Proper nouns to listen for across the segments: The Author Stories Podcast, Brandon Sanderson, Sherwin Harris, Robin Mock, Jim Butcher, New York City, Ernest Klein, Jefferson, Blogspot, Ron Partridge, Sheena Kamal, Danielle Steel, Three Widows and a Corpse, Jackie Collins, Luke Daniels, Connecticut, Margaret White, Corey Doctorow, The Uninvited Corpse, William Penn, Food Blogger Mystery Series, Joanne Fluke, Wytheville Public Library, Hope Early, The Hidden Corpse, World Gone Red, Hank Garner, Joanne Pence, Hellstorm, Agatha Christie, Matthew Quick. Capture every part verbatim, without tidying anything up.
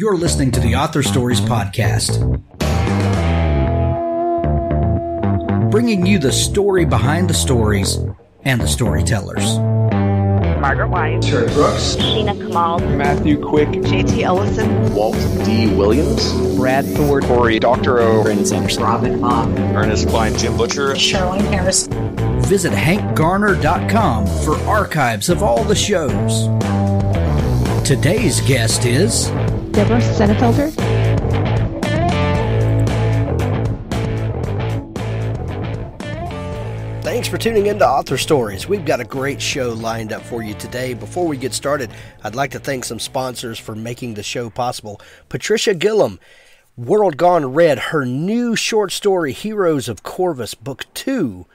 You're listening to the Author Stories Podcast, bringing you the story behind the stories and the storytellers. Margaret White, Terry Brooks, Sheena Kamal, Matthew Quick, J T Ellison, Walt D. Williams, Brad Thor, Corey Doctorow, Brandon Sanderson, Robin Mock, Ernest Klein, Jim Butcher, Sherwin Harris. Visit hank garner dot com for archives of all the shows. Today's guest is Debra Sennefelder. Thanks for tuning in to Author Stories. We've got a great show lined up for you today. Before we get started, I'd like to thank some sponsors for making the show possible. Patricia Gillum, World Gone Red, her new short story, Heroes of Corvus, Book two,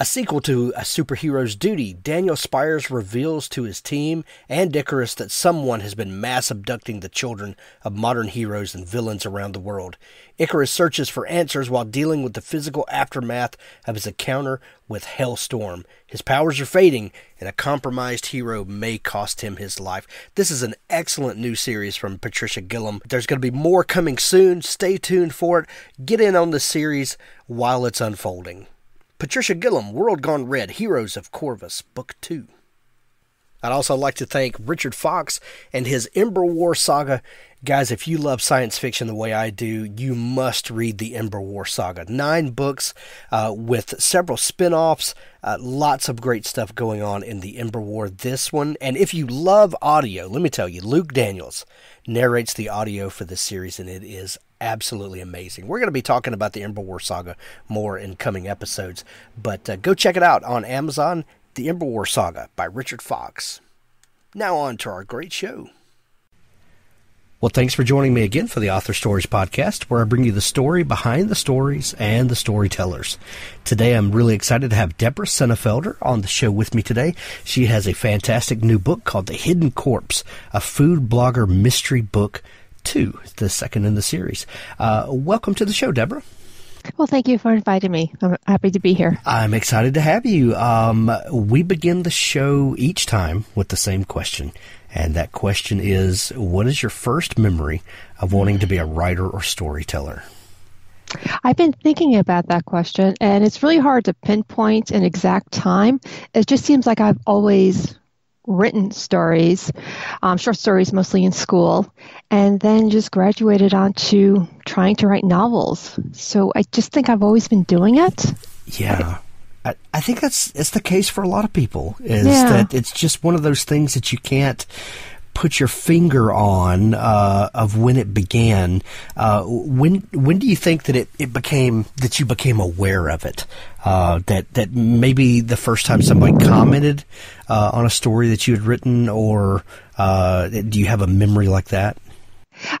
a sequel to A Superhero's Duty. Daniel Spires reveals to his team and Icarus that someone has been mass abducting the children of modern heroes and villains around the world. Icarus searches for answers while dealing with the physical aftermath of his encounter with Hellstorm. His powers are fading, and a compromised hero may cost him his life. This is an excellent new series from Patricia Gillum. There's going to be more coming soon. Stay tuned for it. Get in on the series while it's unfolding. Patricia Gillum, World Gone Red, Heroes of Corvus, Book two. I'd also like to thank Richard Fox and his Ember War saga. Guys, if you love science fiction the way I do, you must read the Ember War saga. Nine books uh, with several spin-offs, uh, lots of great stuff going on in the Ember War, this one. And if you love audio, let me tell you, Luke Daniels narrates the audio for this series, and it is absolutely amazing. We're going to be talking about the Ember War saga more in coming episodes, but uh, go check it out on Amazon, The Ember War Saga by Richard Fox. Now on to our great show. Well, thanks for joining me again for the Author Stories Podcast, where I bring you the story behind the stories and the storytellers. Today, I'm really excited to have Debra Sennefelder on the show with me today. She has a fantastic new book called The Hidden Corpse, a Food Blogger Mystery Book Two, the second in the series. Uh, welcome to the show, Debra. Well, thank you for inviting me. I'm happy to be here. I'm excited to have you. Um, we begin the show each time with the same question, and that question is, what is your first memory of wanting to be a writer or storyteller? I've been thinking about that question, and it's really hard to pinpoint an exact time. It just seems like I've always written stories, um, short stories mostly in school, and then just graduated onto trying to write novels. So I just think I've always been doing it. Yeah. I, I think that's it's the case for a lot of people, is yeah. that it's just one of those things that you can't put your finger on uh, of when it began. Uh, when when do you think that it, it became that you became aware of it? Uh, that that maybe the first time somebody commented uh, on a story that you had written, or uh, do you have a memory like that?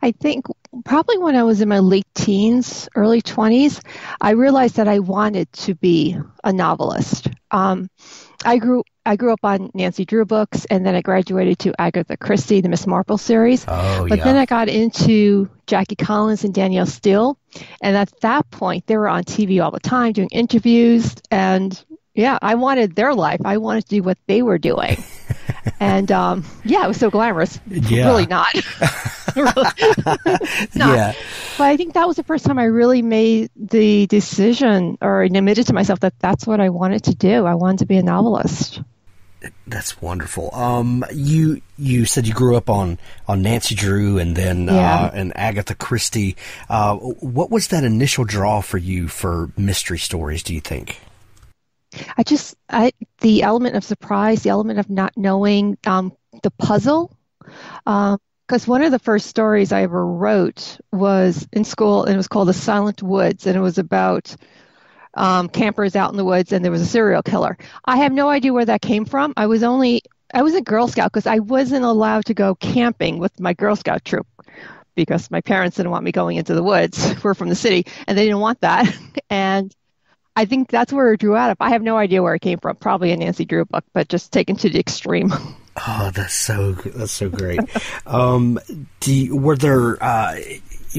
I think probably when I was in my late teens, early twenties, I realized that I wanted to be a novelist. Um, I grew I grew up on Nancy Drew books, and then I graduated to Agatha Christie, the Miss Marple series. Oh, but yeah. Then I got into Jackie Collins and Danielle Steel, and at that point, they were on T V all the time doing interviews, and yeah, I wanted their life. I wanted to do what they were doing. And um, yeah, it was so glamorous. Yeah. Really not. It's not. Yeah. But I think that was the first time I really made the decision or admitted to myself that that's what I wanted to do. I wanted to be a novelist. That's wonderful. Um, you you said you grew up on, on Nancy Drew and then yeah. uh, and Agatha Christie. Uh, what was that initial draw for you for mystery stories, do you think? I just, I, the element of surprise, the element of not knowing, um, the puzzle, because uh, one of the first stories I ever wrote was in school, and it was called The Silent Woods, and it was about um, campers out in the woods, and there was a serial killer. I have no idea where that came from. I was only, I was a Girl Scout because I wasn't allowed to go camping with my Girl Scout troop, because my parents didn't want me going into the woods. We're from the city, and they didn't want that, and I think that's where it drew out of. I have no idea where it came from. Probably a Nancy Drew book, but just taken to the extreme. Oh, that's so that's so great. um, do you, were there uh,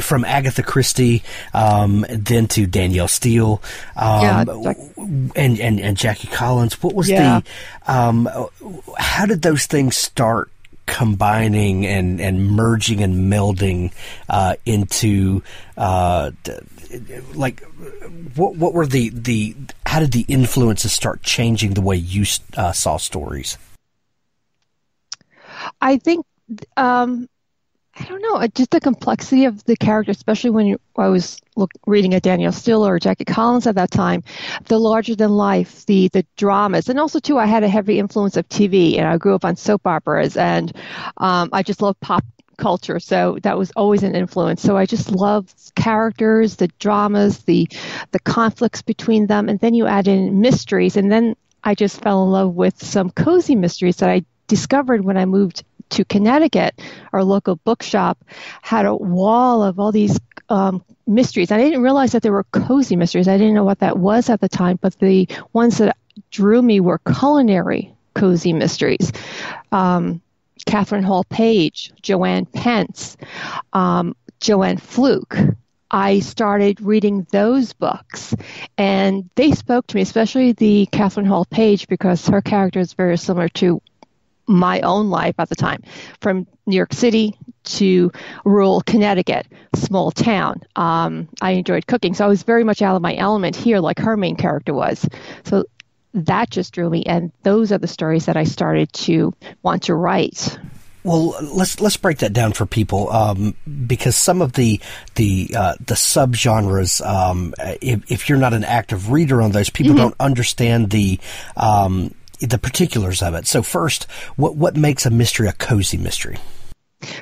from Agatha Christie, um, then to Danielle Steel, um, yeah, and, and and Jackie Collins? What was yeah. the? Um, how did those things start combining and, and merging and melding uh, into uh, like what what were the, the how did the influences start changing the way you uh, saw stories? I think um, I don't know, just the complexity of the character, especially when you, I was look, reading a Danielle Steel or Jackie Collins at that time, the larger than life, the the dramas, and also too, I had a heavy influence of T V, and I grew up on soap operas, and um, I just love pop culture, so that was always an influence. So I just love characters, the dramas, the the conflicts between them, and then you add in mysteries, and then I just fell in love with some cozy mysteries that I discovered when I moved to Connecticut. Our local bookshop had a wall of all these um, mysteries. I didn't realize that there were cozy mysteries. I didn't know what that was at the time, but the ones that drew me were culinary cozy mysteries. Um, Katherine Hall Page, Joanne Pence, um, Joanne Fluke. I started reading those books, and they spoke to me, especially the Katherine Hall Page, because her character is very similar to my own life at the time, from New York City to rural Connecticut, small town. Um, I enjoyed cooking, so I was very much out of my element here, like her main character was. So that just drew me, and those are the stories that I started to want to write. Well, let's let's break that down for people, um, because some of the the uh, the subgenres, um, if, if you're not an active reader on those, people mm-hmm. don't understand the. Um, the particulars of it. So first, what what makes a mystery a cozy mystery?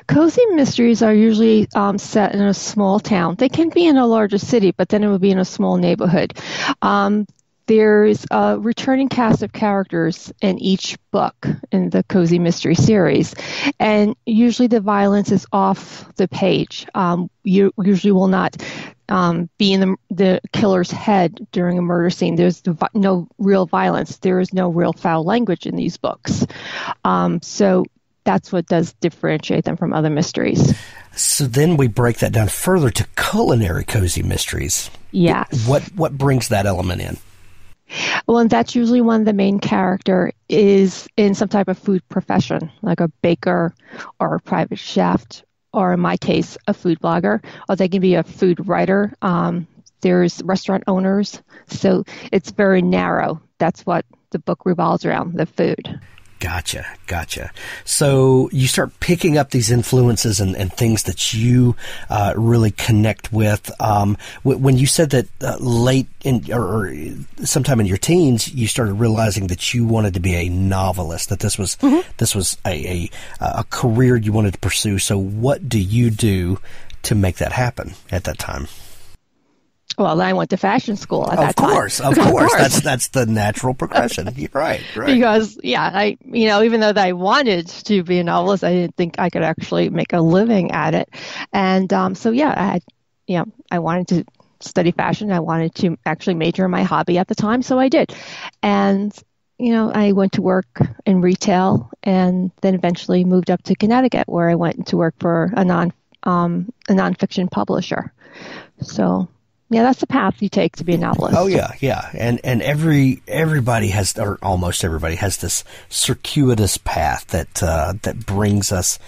Cozy mysteries are usually um, set in a small town. They can be in a larger city, but then it would be in a small neighborhood. Um, there's a returning cast of characters in each book in the cozy mystery series, and usually the violence is off the page. Um, you usually will not Um, be in the, the killer's head during a murder scene. There's the, no real violence. There is no real foul language in these books. Um, so that's what does differentiate them from other mysteries. So then we break that down further to culinary cozy mysteries. Yes. What, what brings that element in? Well, and that's usually when the main character is in some type of food profession, like a baker or a private chef, or in my case, a food blogger, or they can be a food writer. Um, there's restaurant owners. So it's very narrow. That's what the book revolves around, the food. Gotcha, gotcha. So you start picking up these influences and, and things that you uh, really connect with. Um, w- when you said that uh, late in or, or sometime in your teens, you started realizing that you wanted to be a novelist, that this was mm-hmm. this was a, a a career you wanted to pursue. So what do you do to make that happen at that time? Well, I went to fashion school at that time. Of course, of course. That's that's the natural progression. You're right, right. Because, yeah, I you know, even though I wanted to be a novelist, I didn't think I could actually make a living at it. And um, so, yeah, I, you know, I wanted to study fashion. I wanted to actually major in my hobby at the time, so I did. And, you know, I went to work in retail and then eventually moved up to Connecticut, where I went to work for a, non, um, a nonfiction publisher. So... yeah, that's the path you take to be a novelist. Oh yeah, yeah, and and every everybody has, or almost everybody has, this circuitous path that uh, that brings us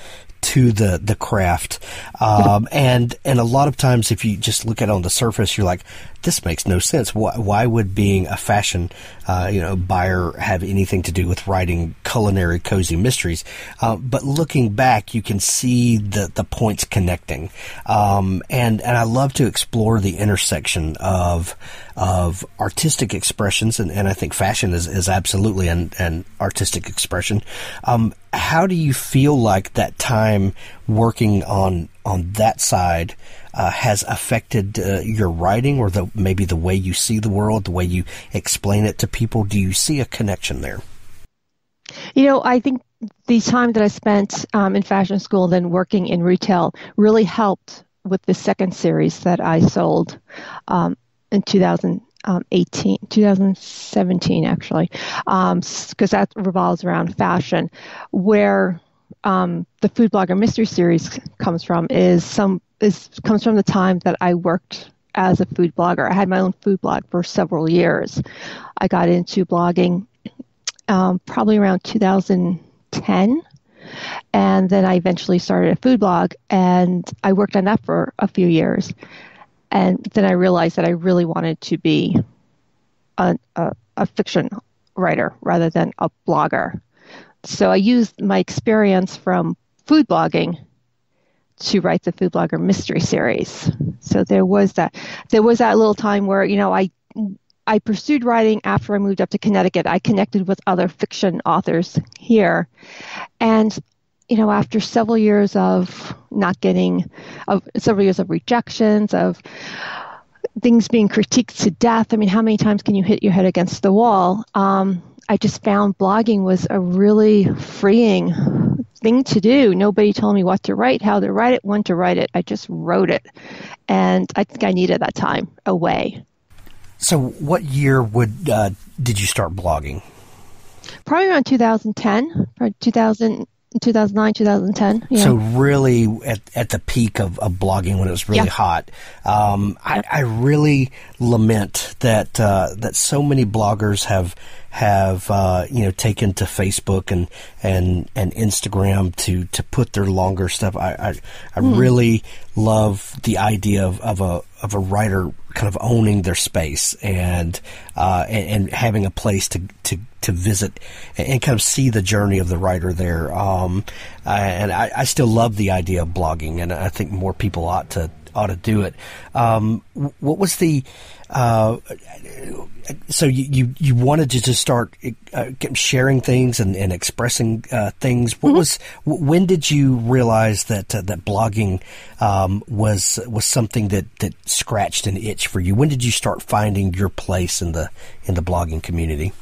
to the the craft. Um, and and a lot of times, if you just look at it on the surface, you're like, this makes no sense. Why, why would being a fashion uh, you know buyer have anything to do with writing culinary cozy mysteries? Uh, but looking back, you can see the the points connecting. Um, and and I love to explore the intersection of of artistic expressions, and, and I think fashion is, is absolutely an, an artistic expression. Um, how do you feel like that time working on on that side uh, has affected uh, your writing, or the maybe the way you see the world, the way you explain it to people? Do you see a connection there? You know, I think the time that I spent um, in fashion school and then working in retail really helped with the second series that I sold um, in two thousand eighteen, twenty seventeen, actually, um, because that revolves around fashion. Where um, the Food Blogger Mystery Series comes from is some is comes from the time that I worked as a food blogger. I had my own food blog for several years. I got into blogging um, probably around two thousand ten, And then I eventually started a food blog, and I worked on that for a few years. And then I realized that I really wanted to be a, a, a fiction writer rather than a blogger. So I used my experience from food blogging to write the Food Blogger Mystery Series. So there was that. There was that little time where, you know, I I pursued writing after I moved up to Connecticut. I connected with other fiction authors here. And, you know, after several years of not getting, of several years of rejections, of things being critiqued to death, I mean, how many times can you hit your head against the wall? Um, I just found blogging was a really freeing thing to do. Nobody told me what to write, how to write it, when to write it. I just wrote it. And I think I needed that time away. So what year would uh, did you start blogging? Probably around two thousand ten, probably two thousand, two thousand nine, two thousand ten. Yeah. So really at, at the peak of, of blogging when it was really yeah. hot. Um, yeah. I, I really lament that uh, that so many bloggers have have uh, you know taken to Facebook and and, and Instagram to, to put their longer stuff. I I, I mm. really love the idea of, of a of a writer kind of owning their space and uh, and, and having a place to to, to visit and, and kind of see the journey of the writer there. Um, and I, I still love the idea of blogging, and I think more people ought to ought to do it. Um, what was the uh, so you, you you wanted to just start uh, sharing things and, and expressing uh, things. What mm-hmm. was when did you realize that uh, that blogging um, was was something that, that scratched an itch for you? When did you start finding your place in the in the blogging community?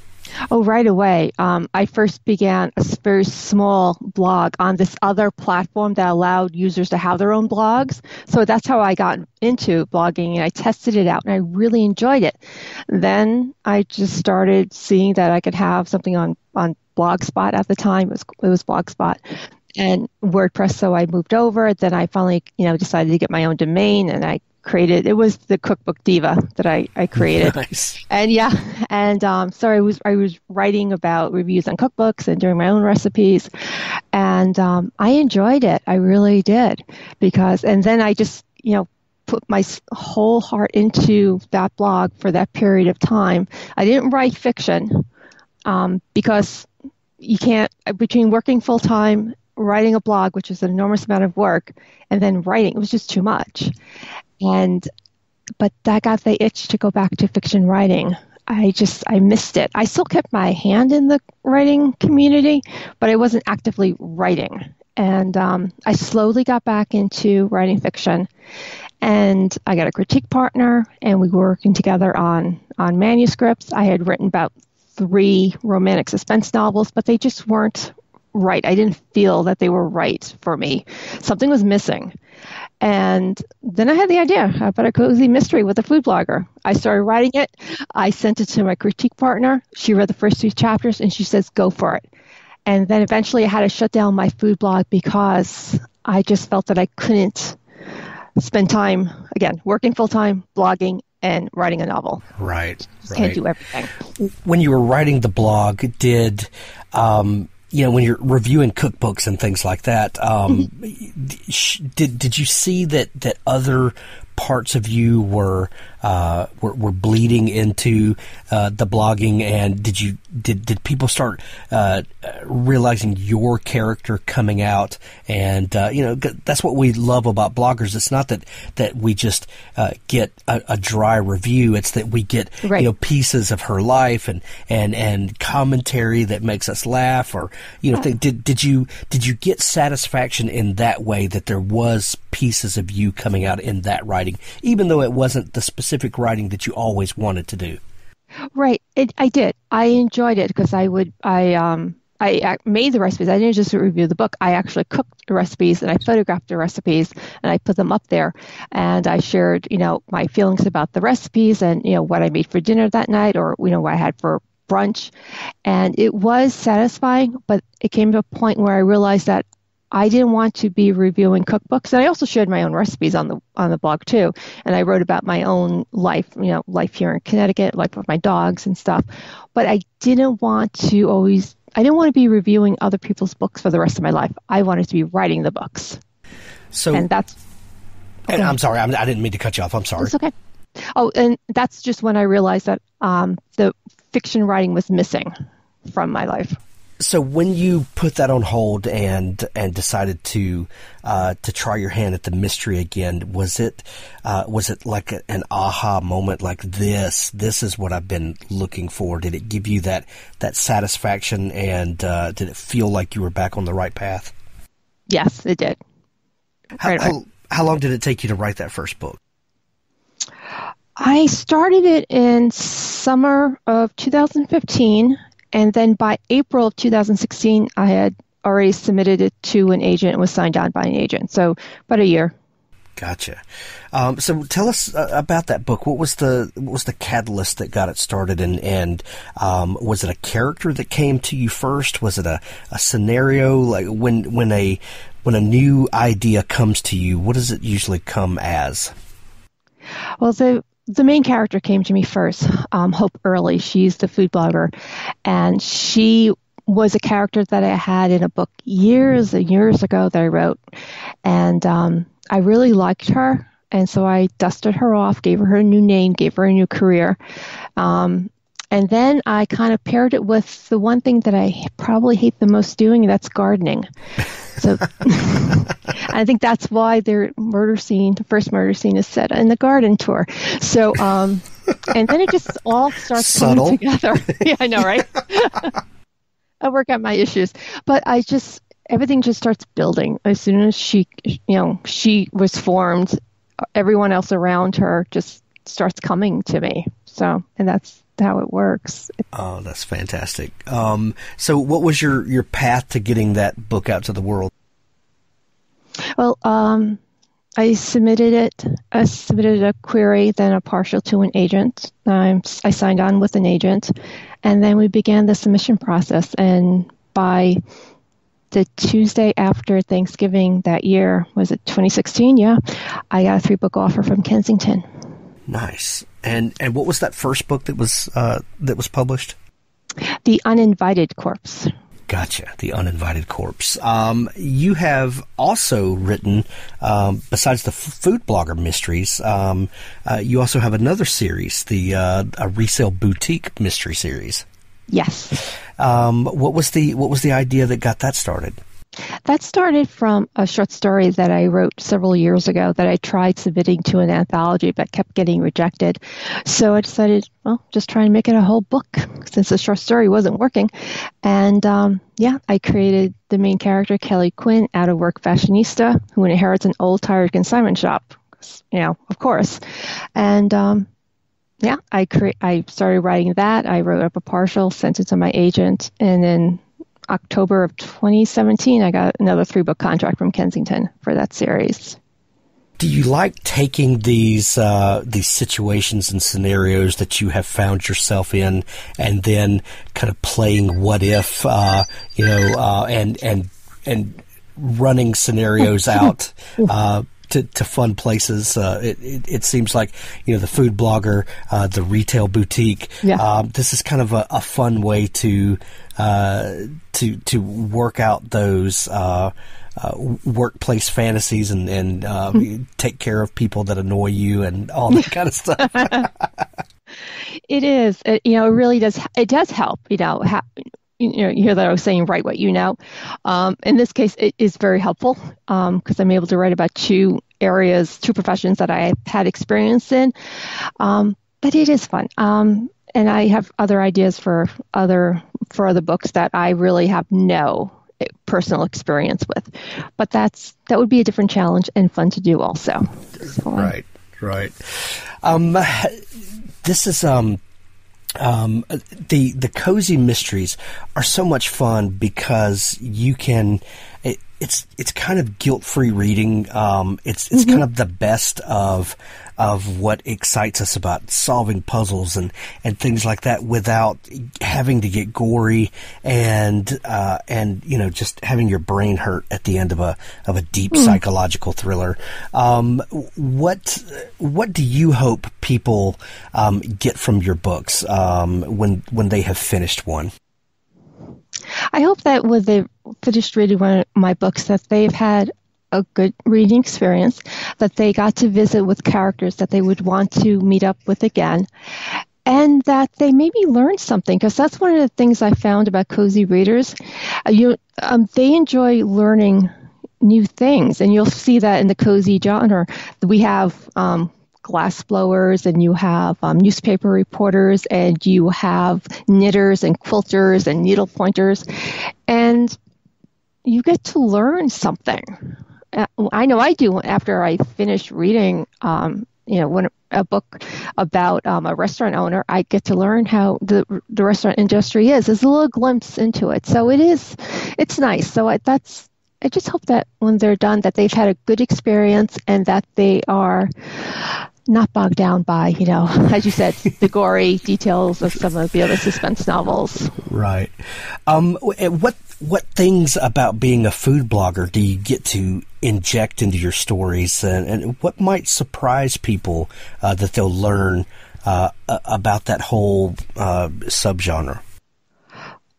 Oh, right away. Um, I first began a very small blog on this other platform that allowed users to have their own blogs. So that's how I got into blogging, and I tested it out, and I really enjoyed it. Then I just started seeing that I could have something on, on Blogspot at the time. It was, it was Blogspot and WordPress, so I moved over. Then I finally, you know, decided to get my own domain, and I created, it was the Cookbook Diva that I, I created. Nice. And yeah, and um, so I was, I was writing about reviews on cookbooks and doing my own recipes, and um, I enjoyed it. I really did, because, and then I just, you know, put my whole heart into that blog for that period of time. I didn't write fiction um, because you can't, between working full-time, writing a blog, which is an enormous amount of work, and then writing, it was just too much. And, but that got the itch to go back to fiction writing. I just, I missed it. I still kept my hand in the writing community, but I wasn't actively writing. And um, I slowly got back into writing fiction. And I got a critique partner, and we were working together on, on manuscripts. I had written about three romantic suspense novels, but they just weren't right. I didn't feel that they were right for me. Something was missing. And then I had the idea about a cozy mystery with a food blogger. I started writing it. I sent it to my critique partner. She read the first two chapters, and she says, go for it. And then eventually I had to shut down my food blog because I just felt that I couldn't spend time, again, working full-time, blogging, and writing a novel. Right. Just right. Can't do everything. When you were writing the blog, did... Um, you know, when you're reviewing cookbooks and things like that, um, did did you see that, that other parts of you were uh, were, were bleeding into uh, the blogging, and did you did did people start uh, realizing your character coming out? And uh, you know, that's what we love about bloggers. It's not that that we just uh, get a, a dry review. It's that we get right. you know pieces of her life and and and commentary that makes us laugh or. You know, th- did did you did you get satisfaction in that way, that there was pieces of you coming out in that writing, even though it wasn't the specific writing that you always wanted to do? Right, it, I did. I enjoyed it because I would I um I made the recipes. I didn't just review the book. I actually cooked the recipes, and I photographed the recipes, and I put them up there, and I shared you know my feelings about the recipes and you know what I made for dinner that night, or you know what I had for brunch. And it was satisfying, but it came to a point where I realized that I didn't want to be reviewing cookbooks. And I also shared my own recipes on the on the blog too, and I wrote about my own life, you know life here in Connecticut, life with my dogs and stuff, but I didn't want to always I didn't want to be reviewing other people's books for the rest of my life. I wanted to be writing the books. So, and that's... Okay. And I'm sorry, I'm, I didn't mean to cut you off. I'm sorry. It's okay. Oh, and that's just when I realized that um, the fiction writing was missing from my life. So when you put that on hold and and decided to uh, to try your hand at the mystery again, was it uh, was it like a, an aha moment? Like this, this is what I've been looking for. Did it give you that that satisfaction? And uh, did it feel like you were back on the right path? Yes, it did. How, right how, how long did it take you to write that first book? I started it in summer of two thousand fifteen. And then by April of two thousand sixteen, I had already submitted it to an agent and was signed on by an agent. So about a year. Gotcha. Um, so tell us uh, about that book. What was the what was the catalyst that got it started? And, and um, was it a character that came to you first? Was it a, a scenario? Like when when a when a new idea comes to you, what does it usually come as? Well, so. The main character came to me first, um, Hope Early. She's the food blogger, and she was a character that I had in a book years and years ago that I wrote, and um, I really liked her, and so I dusted her off, gave her a new name, gave her a new career, um, and then I kind of paired it with the one thing that I probably hate the most doing, and that's gardening. So I think that's why their murder scene, the first murder scene, is set in the garden tour. So, um, and then it just all starts Subtle. coming together. Yeah, I know, right? I work out my issues, but I just everything just starts building as soon as she, you know, she was formed. Everyone else around her just starts coming to me. So, and that's how it works. Oh, that's fantastic. Um, so what was your, your path to getting that book out to the world? Well, um, I submitted it. I submitted a query, then a partial to an agent. I'm, I signed on with an agent, and then we began the submission process. And by the Tuesday after Thanksgiving that year, was it twenty sixteen? Yeah. I got a three-book offer from Kensington. Nice. And and what was that first book that was uh, that was published? The Uninvited Corpse. Gotcha. The Uninvited Corpse. Um, you have also written, um, besides the Food Blogger Mysteries, um, uh, you also have another series, the uh, a Resale Boutique Mystery Series. Yes. Um, what was the what was the idea that got that started? That started from a short story that I wrote several years ago that I tried submitting to an anthology but kept getting rejected. So I decided, well, just try and make it a whole book since the short story wasn't working. And um, yeah, I created the main character, Kelly Quinn, out-of-work fashionista who inherits an old tired consignment shop, you know, of course. And um, yeah, I, cre- I started writing that. I wrote up a partial, sent it to my agent, and then October of twenty seventeen, I got another three-book contract from Kensington for that series. Do you like taking these uh, these situations and scenarios that you have found yourself in, and then kind of playing what if, uh, you know, uh, and and and running scenarios out? Uh, To, to fun places. Uh, it, it, it seems like, you know, the food blogger, uh, the retail boutique. Yeah. Um, this is kind of a, a fun way to uh, to to work out those uh, uh, workplace fantasies and, and uh, mm-hmm. take care of people that annoy you and all that kind of stuff. It is. It, you know, it really does. It does help, you know, ha- you know, you hear that I was saying, write what you know. Um, in this case, it is very helpful because um, I'm able to write about two areas, two professions that I had experience in. Um, but it is fun. Um, and I have other ideas for other for other books that I really have no personal experience with. But that's that would be a different challenge and fun to do also. So, right, right. Um, this is... Um, Um, the, the cozy mysteries are so much fun because you can, it, it's, it's kind of guilt-free reading. Um, it's, it's mm-hmm. kind of the best of, of what excites us about solving puzzles and, and things like that without having to get gory and, uh, and, you know, just having your brain hurt at the end of a, of a deep mm. psychological thriller. Um, what, what do you hope people, um, get from your books, um, when, when they have finished one? I hope that with the finished reading one of my books that they've had a good reading experience, that they got to visit with characters that they would want to meet up with again, and that they maybe learned something, because that's one of the things I found about Cozy Readers. Uh, you, um, they enjoy learning new things, and you'll see that in the cozy genre. We have um, glass blowers, and you have um, newspaper reporters, and you have knitters and quilters and needle pointers, and you get to learn something. I know I do after I finish reading, um, you know, when a book about um, a restaurant owner, I get to learn how the the restaurant industry is. There's a little glimpse into it. So it is, it's nice. So I, that's, I just hope that when they're done, that they've had a good experience and that they are not bogged down by, you know, as you said, the gory details of some of the other suspense novels. Right. Um, what what things about being a food blogger do you get to inject into your stories, and, and what might surprise people uh, that they'll learn uh, about that whole uh, subgenre?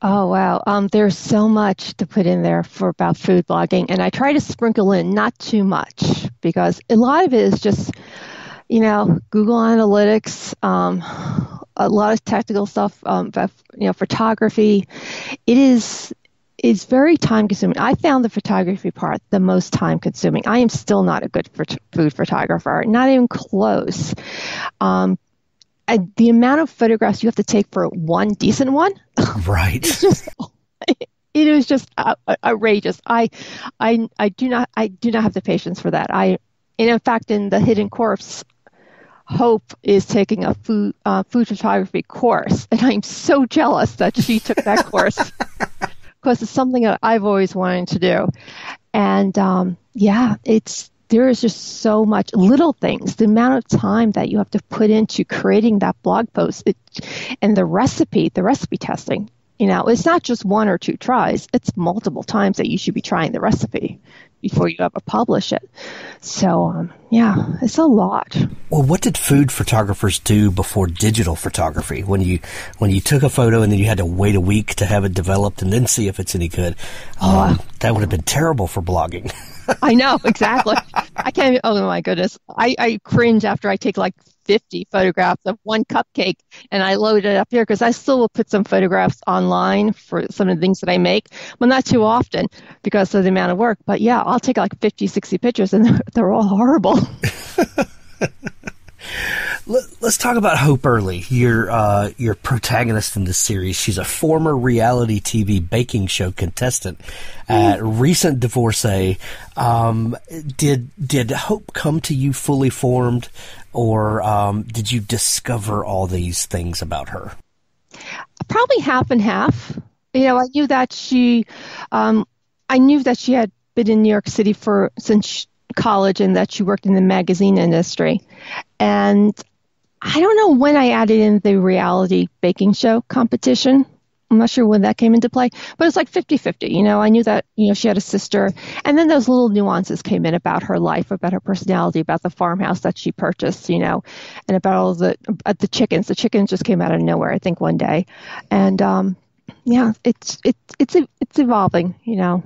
Oh, wow. Um, there's so much to put in there for about food blogging, and I try to sprinkle in not too much, because a lot of it is just, you know, Google Analytics, um, a lot of technical stuff, um, you know, photography. It is it's very time-consuming. I found the photography part the most time-consuming. I am still not a good food photographer, not even close. Um, and the amount of photographs you have to take for one decent one, right? It's just, it is just outrageous. I, I, I do not, I do not have the patience for that. I, and in fact, in The Hidden Corpse, Hope is taking a food uh, food photography course, and I'm so jealous that she took that course, because it's something that I've always wanted to do. And um, yeah, it's there is just so much little things. The amount of time that you have to put into creating that blog post, it, and the recipe, the recipe testing. You know, it's not just one or two tries. It's multiple times that you should be trying the recipe before you ever publish it. So, um, yeah, it's a lot. Well, what did food photographers do before digital photography? When you when you took a photo and then you had to wait a week to have it developed and then see if it's any good, um, oh. that would have been terrible for blogging. I know, exactly. I can't. Oh, my goodness. I, I cringe after I take, like, fifty photographs of one cupcake, and I load it up here, because I still will put some photographs online for some of the things that I make. Well, not too often because of the amount of work, but yeah, I'll take like fifty, sixty pictures, and they're, they're all horrible. Let's talk about Hope Early, your uh, your protagonist in this series. She's a former reality T V baking show contestant, mm. uh, recent divorcee. Um, did did Hope come to you fully formed, or um, did you discover all these things about her? Probably half and half. You know, I knew that she, um, I knew that she had been in New York City for since she, college, and that she worked in the magazine industry. And I don't know when I added in the reality baking show competition. I'm not sure when that came into play, but it's like fifty-fifty. You know, I knew that, you know, she had a sister. And then those little nuances came in about her life, about her personality, about the farmhouse that she purchased, you know, and about all the, uh, the chickens. The chickens just came out of nowhere, I think, one day. And, um, yeah, it's, it's, it's, it's evolving, you know.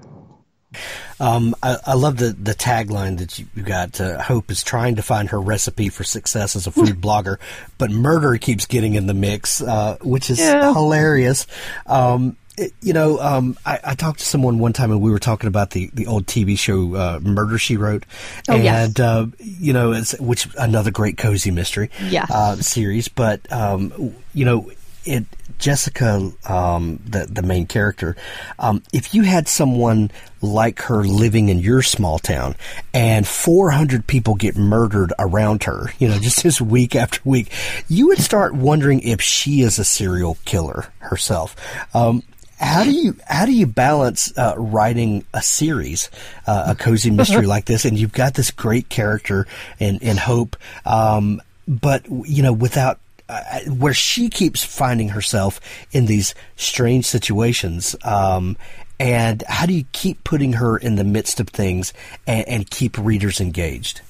Um, I, I love the, the tagline that you, you got. Uh, Hope is trying to find her recipe for success as a food blogger, but murder keeps getting in the mix, uh, which is yeah. hilarious. Um, it, you know, um, I, I talked to someone one time, and we were talking about the, the old T V show uh, Murder, She Wrote. Oh, and, yes. uh, you know, it's, which another great cozy mystery yes. uh, series. But, um, you know, it Jessica, um, the the main character, um, if you had someone like her living in your small town, and four hundred people get murdered around her, you know, just this week after week, you would start wondering if she is a serial killer herself. Um, how do you how do you balance uh, writing a series, uh, a cozy mystery like this, and you've got this great character in in Hope, um, but you know, without Uh, where she keeps finding herself in these strange situations, um, and how do you keep putting her in the midst of things and, and keep readers engaged?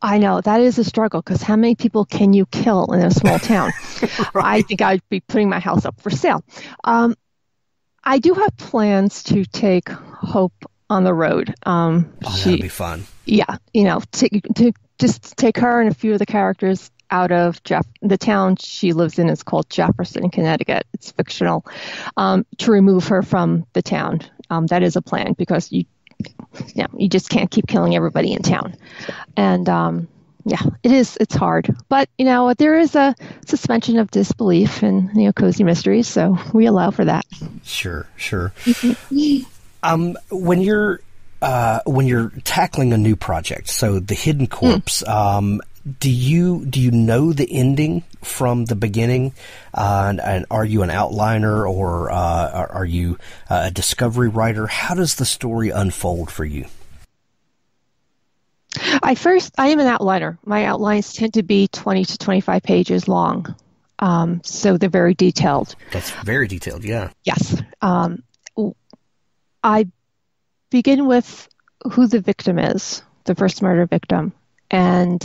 I know that is a struggle, because how many people can you kill in a small town? Right. I think I'd be putting my house up for sale. Um, I do have plans to take Hope on the road. Um, oh, she, that'd be fun. Yeah, you know, to, to just take her and a few of the characters out of Jeff. The town she lives in is called Jefferson, Connecticut. It's fictional. Um, to remove her from the town, um, that is a plan, because you, you know, you just can't keep killing everybody in town. And um, yeah, it is. It's hard, but you know, there is a suspension of disbelief in, you know, cozy mysteries, so we allow for that. Sure, sure. Um, when you're uh, when you're tackling a new project, so The Hidden Corpse, mm. um, do you do you know the ending from the beginning? Uh, and, and are you an outliner, or uh, are, are you a discovery writer? How does the story unfold for you? I first, I am an outliner. My outlines tend to be twenty to twenty-five pages long, um, so they're very detailed. That's very detailed, yeah. Yes. Um, I begin with who the victim is, the first murder victim, and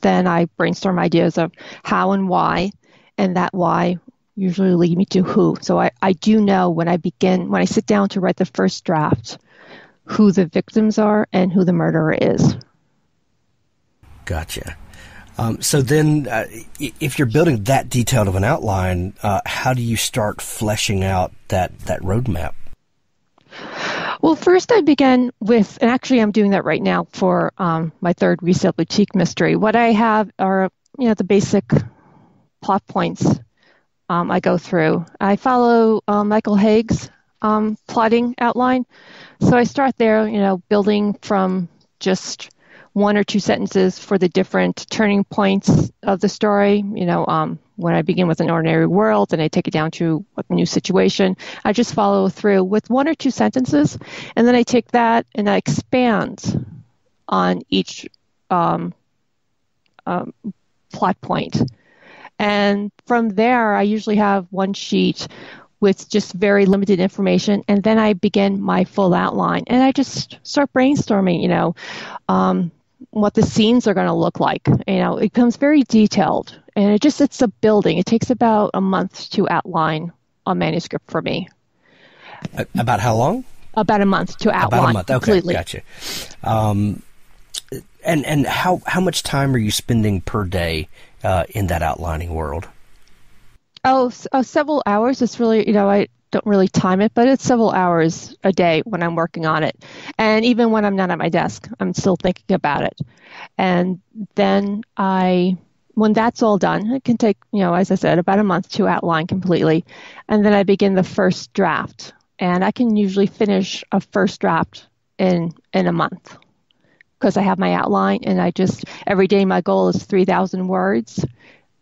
then I brainstorm ideas of how and why, and that why usually lead me to who. So I, I do know when I begin, when I sit down to write the first draft, who the victims are and who the murderer is. Gotcha. Um, so then, uh, if you're building that detailed of an outline, uh, how do you start fleshing out that, that roadmap? Well, first I began with, and actually I'm doing that right now for um, my third resale boutique mystery. What I have are, you know, the basic plot points um, I go through. I follow uh, Michael Haig's um, plotting outline. So I start there, you know, building from just one or two sentences for the different turning points of the story. You know, um, when I begin with an ordinary world and I take it down to a new situation, I just follow through with one or two sentences, and then I take that and I expand on each um, um, plot point. And from there, I usually have one sheet with just very limited information, and then I begin my full outline. And I just start brainstorming, you know, um, what the scenes are going to look like. You know, it becomes very detailed, and it just, it's a building. It takes about a month to outline a manuscript for me. About how long? About a month to outline. About a month, okay, completely. Gotcha. Um, and and how, how much time are you spending per day uh, in that outlining world? Oh, oh, several hours. It's really, you know, I don't really time it, but it's several hours a day when I'm working on it. And even when I'm not at my desk, I'm still thinking about it. And then I, when that's all done, it can take, you know, as I said, about a month to outline completely. And then I begin the first draft. And I can usually finish a first draft in, in a month, because I have my outline, and I just, every day my goal is three thousand words.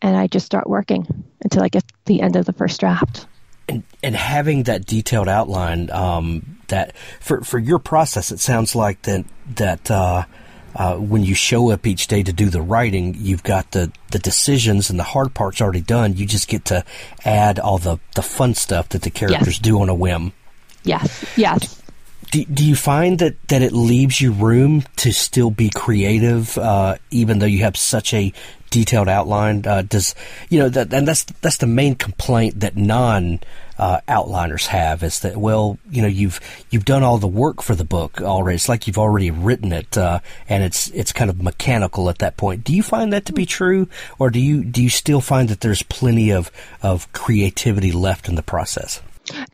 And I just start working until I get to the end of the first draft. And, and having that detailed outline, um, that for for your process, it sounds like that that uh, uh, when you show up each day to do the writing, you've got the, the decisions and the hard parts already done. You just get to add all the, the fun stuff that the characters yes. do on a whim. Yes, yes. Do, do you find that, that it leaves you room to still be creative, uh, even though you have such a detailed outline? Uh, does you know that, and that's that's the main complaint that non uh, outliners have, is that, well, you know, you've you've done all the work for the book already. It's like you've already written it, uh, and it's it's kind of mechanical at that point. Do you find that to be true, or do you do you still find that there's plenty of of creativity left in the process?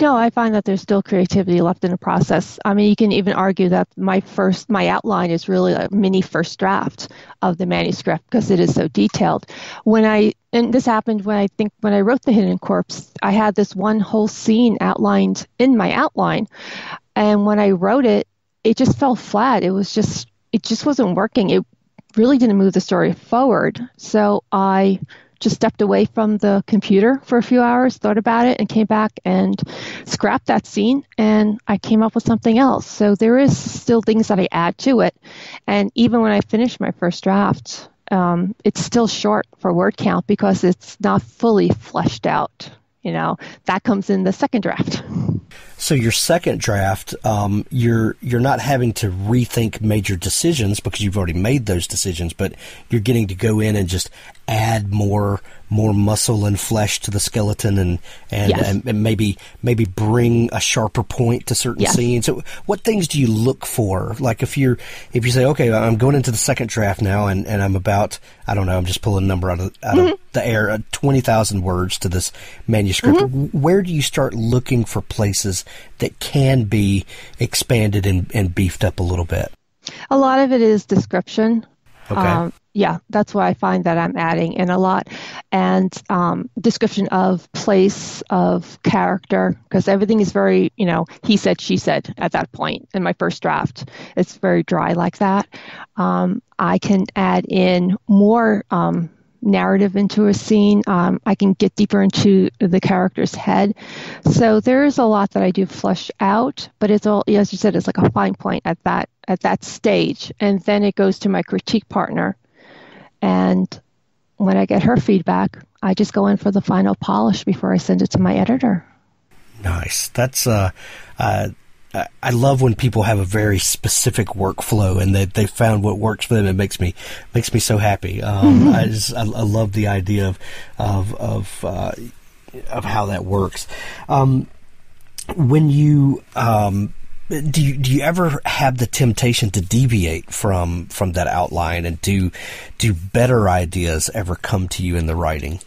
No, I find that there's still creativity left in the process. I mean, you can even argue that my first, my outline is really a mini first draft of the manuscript, because it is so detailed. When I, and this happened when I think when I wrote The Hidden Corpse, I had this one whole scene outlined in my outline, and when I wrote it, it just fell flat. It was just, it just wasn't working. It really didn't move the story forward. So I just stepped away from the computer for a few hours, thought about it, and came back and scrapped that scene, and I came up with something else. So there is still things that I add to it, and even when I finish my first draft, um, it's still short for word count, because it's not fully fleshed out. You know, that comes in the second draft. So your second draft, um, you're you're not having to rethink major decisions, because you've already made those decisions, but you're getting to go in and just add more more muscle and flesh to the skeleton, and and, yes. and, and maybe maybe bring a sharper point to certain yes. scenes. So what things do you look for? Like if you're if you say, okay, I'm going into the second draft now, and, and I'm about, I don't know, I'm just pulling a number out of, out mm-hmm. of the air, uh, twenty thousand words to this manuscript. Mm-hmm. Where do you start looking for places that can be expanded and, and beefed up a little bit? A lot of it is description. Okay. Um, yeah, that's why I find that I'm adding in a lot. And um, description of place, of character, because everything is very, you know, he said, she said at that point in my first draft. It's very dry like that. Um, I can add in more um, narrative into a scene. Um, I can get deeper into the character's head. So there is a lot that I do flesh out, but it's all, as you said, it's like a fine point at that at that stage. And then it goes to my critique partner. And when I get her feedback, I just go in for the final polish before I send it to my editor. Nice. That's, uh, uh, I love when people have a very specific workflow and that they, they found what works for them. It makes me, makes me so happy. Um, mm-hmm. I just, I, I love the idea of, of, of, uh, of how that works. Um, when you, um, Do you, do you ever have the temptation to deviate from, from that outline, and do do better ideas ever come to you in the writing?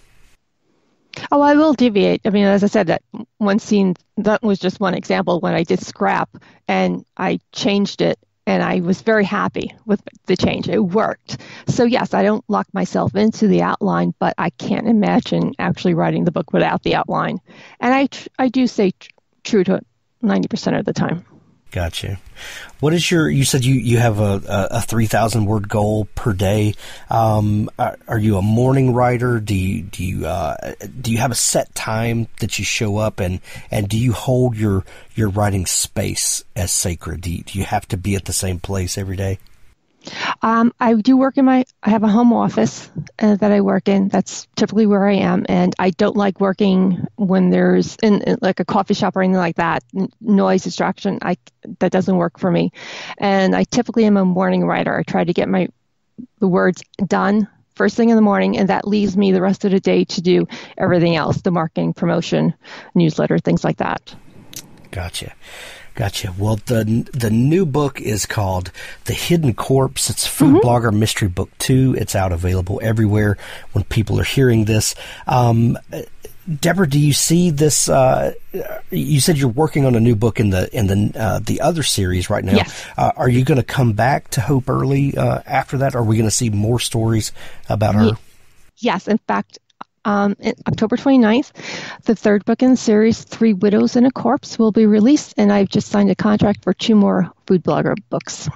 Oh, I will deviate. I mean, as I said, that one scene, that was just one example when I did scrap and I changed it, and I was very happy with the change. It worked. So yes, I don't lock myself into the outline, but I can't imagine actually writing the book without the outline. And I, tr- I do stay tr- true to it ninety percent of the time. Gotcha. What is your, you said you, you have a, a three thousand word goal per day. Um, are, are you a morning writer? Do you, do you, uh, do you have a set time that you show up, and, and do you hold your, your writing space as sacred? Do you, do you have to be at the same place every day? Um, I do work in my, I have a home office uh, that I work in. That's typically where I am. And I don't like working when there's in, in like a coffee shop or anything like that. N- noise, distraction. I, that doesn't work for me. And I typically am a morning writer. I try to get my, the words done first thing in the morning. And that leaves me the rest of the day to do everything else, the marketing, promotion, newsletter, things like that. Gotcha. Gotcha. Well, the the new book is called The Hidden Corpse. It's Food mm-hmm. Blogger Mystery Book two. It's out, available everywhere when people are hearing this. Um, Debra, do you see this? Uh, you said you're working on a new book in the in the uh, the other series right now. Yes. Uh, are you going to come back to Hope Early uh, after that? Are we going to see more stories about her? Yes. In fact, Um, October twenty-ninth, the third book in the series, Three Widows and a Corpse, will be released, and I've just signed a contract for two more Food Blogger books.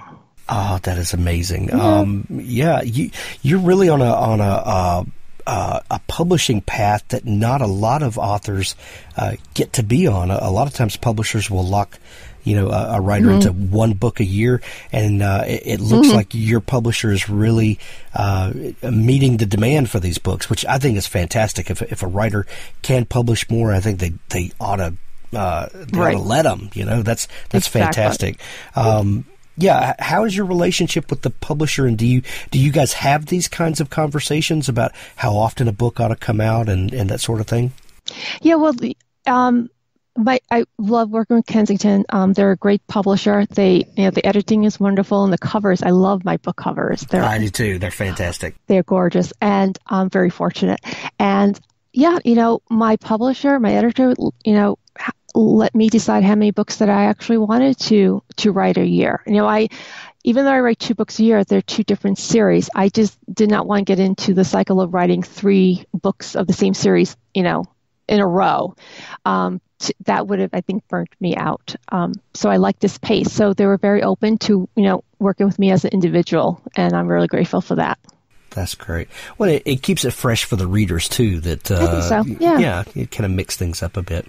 Oh, that is amazing. Yeah, um, yeah you, you're really on a on a uh, uh, a publishing path that not a lot of authors uh, get to be on. A, a lot of times, publishers will lock, you know, a, a writer mm-hmm. into one book a year, and uh, it, it looks mm-hmm. like your publisher is really uh, meeting the demand for these books, which I think is fantastic. If if a writer can publish more, I think they they ought to uh, they right. ought to let them. You know, that's that's exactly. fantastic. Um, yeah, how is your relationship with the publisher, and do you do you guys have these kinds of conversations about how often a book ought to come out and, and that sort of thing? Yeah, well, um. My, I love working with Kensington. Um, they're a great publisher. They, you know, the editing is wonderful, and the covers. I love my book covers. They're, I do too. They're fantastic. They're gorgeous, and I'm very fortunate. And yeah, you know, my publisher, my editor, you know, let me decide how many books that I actually wanted to to write a year. You know, I. Even though I write two books a year, they're two different series. I just did not want to get into the cycle of writing three books of the same series, you know, in a row. Um, t- that would have, I think, burnt me out. Um, so I like this pace. So they were very open to, you know, working with me as an individual, and I'm really grateful for that. That's great. Well, it, it keeps it fresh for the readers, too. That uh, I think so, yeah. Yeah, it kind of mixes things up a bit.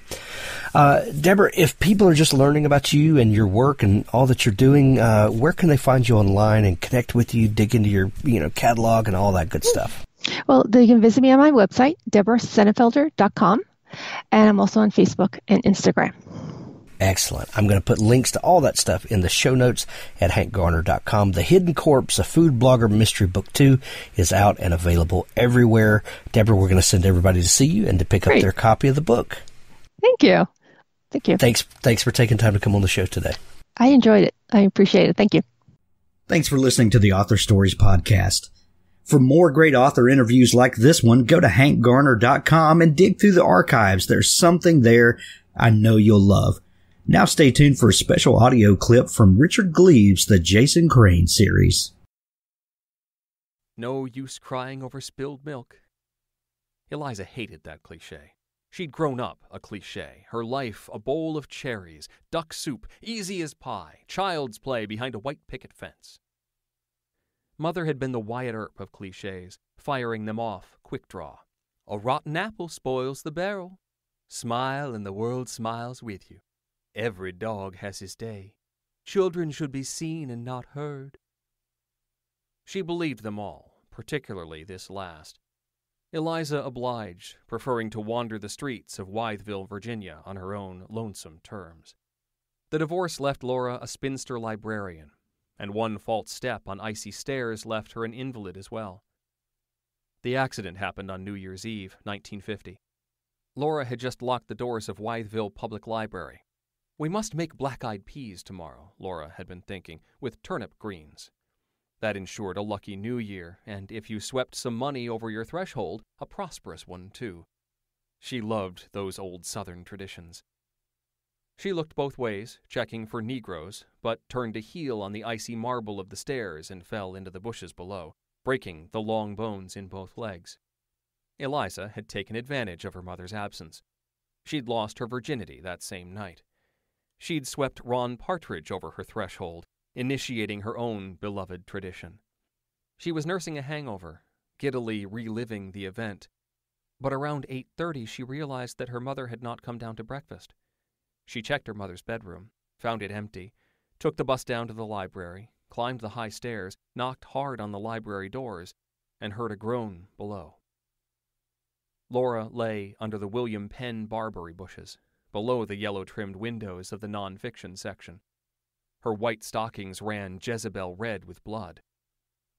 Uh, Debra, if people are just learning about you and your work and all that you're doing, uh, where can they find you online and connect with you, dig into your, you know, catalog and all that good stuff? Well, they can visit me on my website, Debra Sennefelder dot com. And I'm also on Facebook and Instagram. Excellent. I'm going to put links to all that stuff in the show notes at hank garner dot com. The Hidden Corpse, a Food Blogger Mystery Book two, is out and available everywhere. Deborah, we're going to send everybody to see you and to pick Great. Up their copy of the book. Thank you. Thank you. Thanks, thanks for taking time to come on the show today. I enjoyed it. I appreciate it. Thank you. Thanks for listening to the Author Stories Podcast. For more great author interviews like this one, go to hank garner dot com and dig through the archives. There's something there I know you'll love. Now stay tuned for a special audio clip from Richard Gleaves' The Jason Crane Series. No use crying over spilled milk. Eliza hated that cliche. She'd grown up a cliche, her life a bowl of cherries, duck soup, easy as pie, child's play behind a white picket fence. Mother had been the Wyatt Earp of cliches, firing them off quick draw. A rotten apple spoils the barrel. Smile and the world smiles with you. Every dog has his day. Children should be seen and not heard. She believed them all, particularly this last. Eliza obliged, preferring to wander the streets of Wytheville, Virginia, on her own lonesome terms. The divorce left Laura a spinster librarian, and one false step on icy stairs left her an invalid as well. The accident happened on New Year's Eve, nineteen fifty. Laura had just locked the doors of Wytheville Public Library. We must make black-eyed peas tomorrow, Laura had been thinking, with turnip greens. That ensured a lucky new year, and if you swept some money over your threshold, a prosperous one, too. She loved those old Southern traditions. She looked both ways, checking for Negroes, but turned a heel on the icy marble of the stairs and fell into the bushes below, breaking the long bones in both legs. Eliza had taken advantage of her mother's absence. She'd lost her virginity that same night. She'd swept Ron Partridge over her threshold, initiating her own beloved tradition. She was nursing a hangover, giddily reliving the event, but around eight thirty she realized that her mother had not come down to breakfast. She checked her mother's bedroom, found it empty, took the bus down to the library, climbed the high stairs, knocked hard on the library doors, and heard a groan below. Laura lay under the William Penn barberry bushes, below the yellow-trimmed windows of the non-fiction section. Her white stockings ran Jezebel red with blood.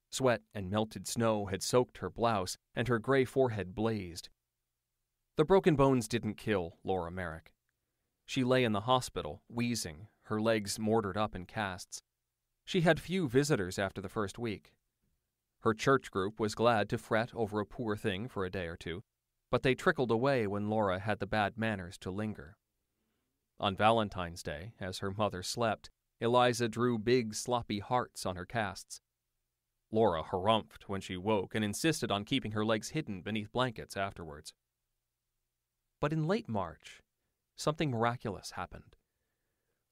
Sweat and melted snow had soaked her blouse, and her gray forehead blazed. The broken bones didn't kill Laura Merrick. She lay in the hospital, wheezing, her legs mortared up in casts. She had few visitors after the first week. Her church group was glad to fret over a poor thing for a day or two, but they trickled away when Laura had the bad manners to linger. On Valentine's Day, as her mother slept, Eliza drew big, sloppy hearts on her casts. Laura harrumphed when she woke and insisted on keeping her legs hidden beneath blankets afterwards. But in late March, something miraculous happened.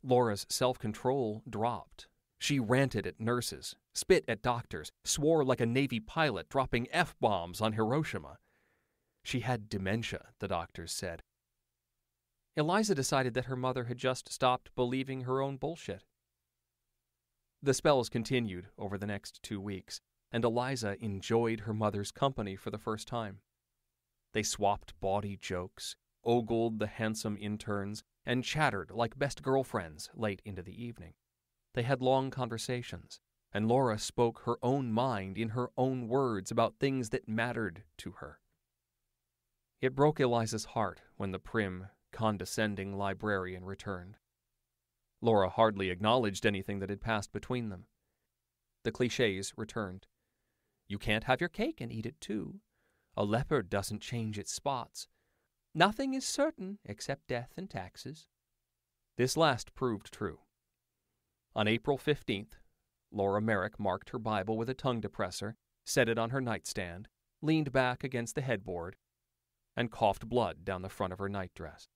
Laura's self-control dropped. She ranted at nurses, spit at doctors, swore like a Navy pilot dropping F-bombs on Hiroshima. She had dementia, the doctors said. Eliza decided that her mother had just stopped believing her own bullshit. The spells continued over the next two weeks, and Eliza enjoyed her mother's company for the first time. They swapped bawdy jokes, ogled the handsome interns, and chattered like best girlfriends late into the evening. They had long conversations, and Laura spoke her own mind in her own words about things that mattered to her. It broke Eliza's heart when the prim, condescending librarian returned. Laura hardly acknowledged anything that had passed between them. The clichés returned. You can't have your cake and eat it too. A leopard doesn't change its spots. Nothing is certain except death and taxes. This last proved true. On April fifteenth, Laura Merrick marked her Bible with a tongue depressor, set it on her nightstand, leaned back against the headboard, and coughed blood down the front of her nightdress.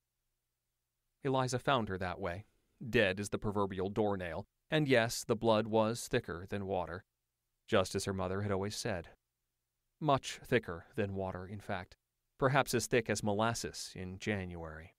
Eliza found her that way, dead as the proverbial doornail, and yes, the blood was thicker than water, just as her mother had always said. Much thicker than water, in fact, perhaps as thick as molasses in January.